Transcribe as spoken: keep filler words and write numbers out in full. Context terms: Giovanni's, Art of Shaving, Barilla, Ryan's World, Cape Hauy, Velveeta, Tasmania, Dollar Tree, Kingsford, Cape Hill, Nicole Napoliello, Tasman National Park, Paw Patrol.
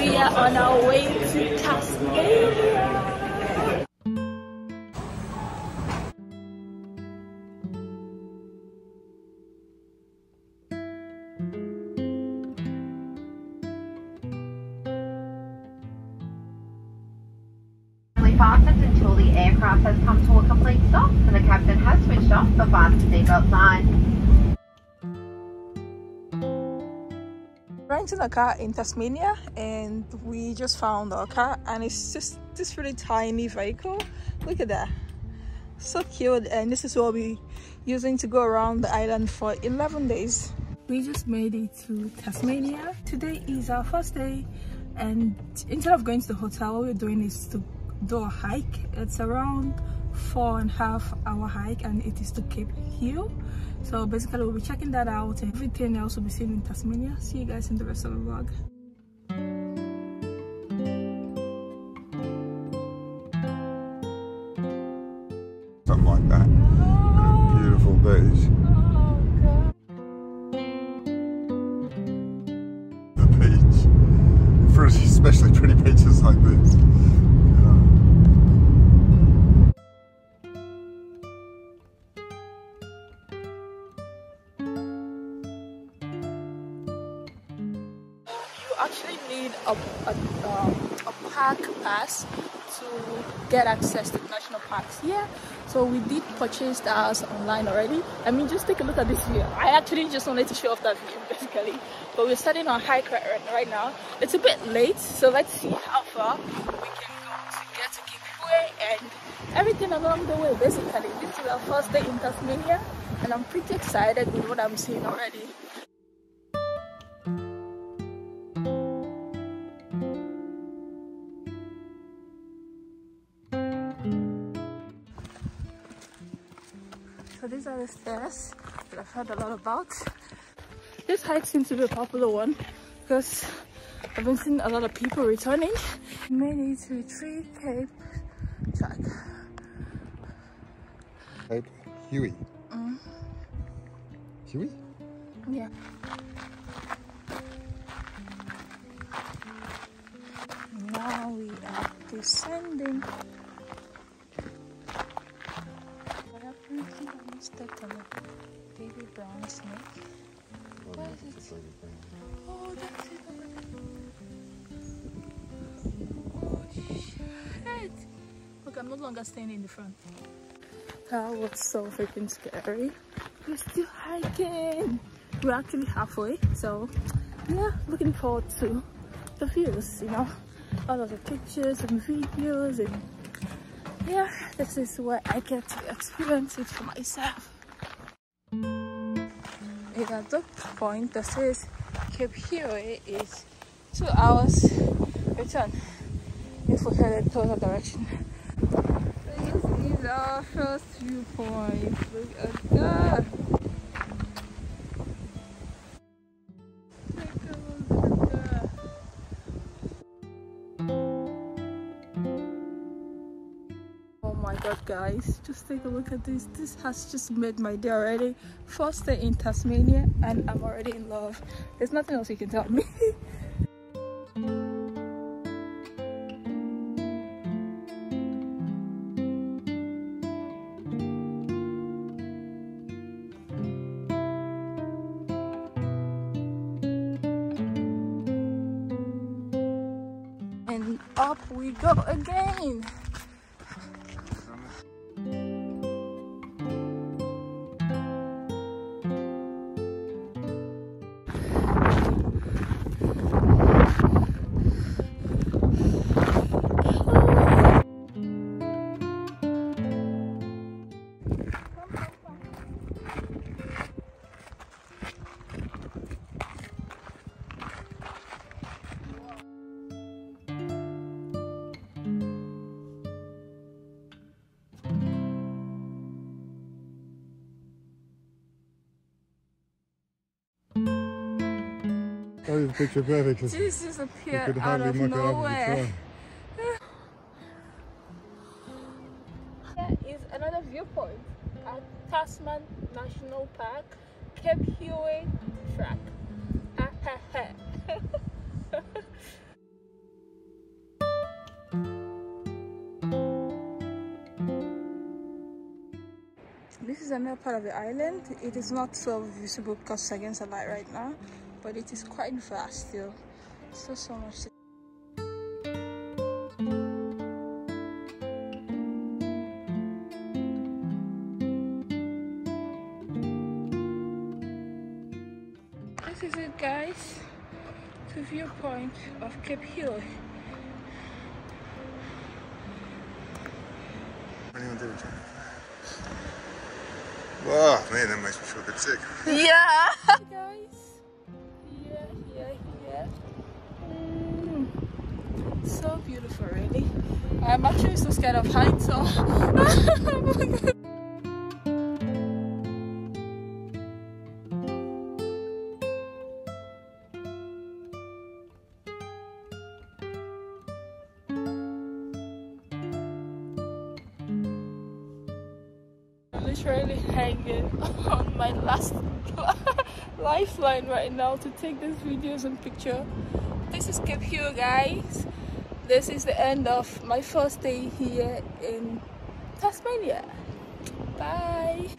We are on our way to Tasmania. Fastened until the aircraft has come to a complete stop and the captain has switched off the fasten seatbelt sign. Rented a car in Tasmania and we just found our car, and it's just this really tiny vehicle. Look at that, so cute. And this is what we'll be using to go around the island for eleven days. We just made it to Tasmania. Today is our first day, and instead of going to the hotel, what we're doing is to do a hike. It's around four and a half hour hike, and it is to Cape Hill. So basically we'll be checking that out, and everything else will be seen in Tasmania. See you guys in the rest of the vlog. Something like that. Oh. Beautiful beach. Oh, God. The beach. For especially pretty beaches like this. Actually need a, a, um, a park pass to get access to national parks here. So we did purchase ours online already. I mean, just take a look at this view. I actually just wanted to show off that view basically. But we're starting our hike right, right now. It's a bit late, so let's see how far we can go to get to Cape Hauy and everything along the way basically. This is our first day in Tasmania and I'm pretty excited with what I'm seeing already. So these are the stairs that I've heard a lot about. This hike seems to be a popular one because I've been seeing a lot of people returning. We made it to Tree Cape Track. Cape Hauy. Mm. Hauy? Yeah. Now we are descending. Stepped on a baby brown snake. What is it? Oh, that's it. Oh, shit. Look, I'm no longer standing in the front. That was so freaking scary. We're still hiking. We're actually halfway. So, yeah, looking forward to the views, you know. All of the pictures and videos and... yeah, this is where I get to experience it for myself. It's at the point that says Cape Hauy is two hours return if we headed towards the direction. This is our first viewpoint. Look at that. Guys, just take a look at this. This has just made my day already. First day in Tasmania and I'm already in love. There's nothing else you can tell me. And up we go again. Oh, the picture perfect. Jesus appeared out of nowhere. There is another viewpoint at Tasman National Park, Cape Hauy track. is the male part of the island. It is not so visible because it's against the light right now, but it is quite vast still. So, so much. This is it, guys. The viewpoint of Cape Hill. Wow, man, that makes me feel a bit sick. Yeah! Hey guys! Yeah, yeah, yeah. Mm. So beautiful, really. I'm actually so scared of heights, so... Literally hanging on my last lifeline right now to take these videos and picture. This is Cape Hill, guys. This is the end of my first day here in Tasmania. Bye.